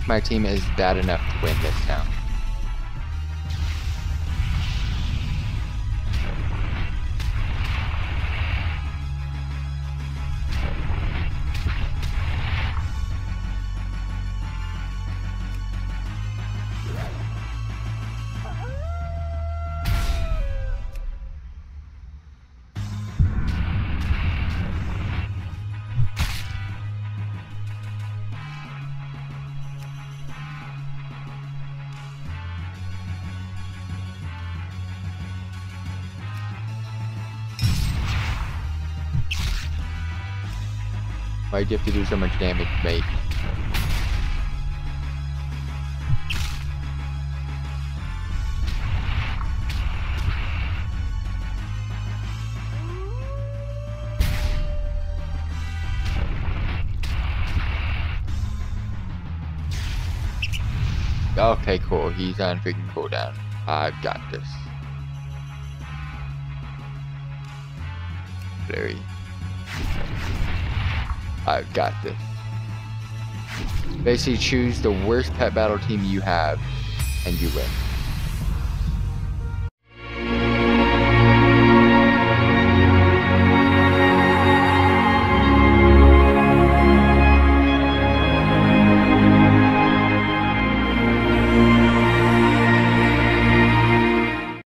think my team is bad enough to win this now. Why do you have to do so much damage, mate? Okay, cool. He's on freaking cooldown. I've got this. Blurry. I've got this. Basically choose the worst pet battle team you have and you win.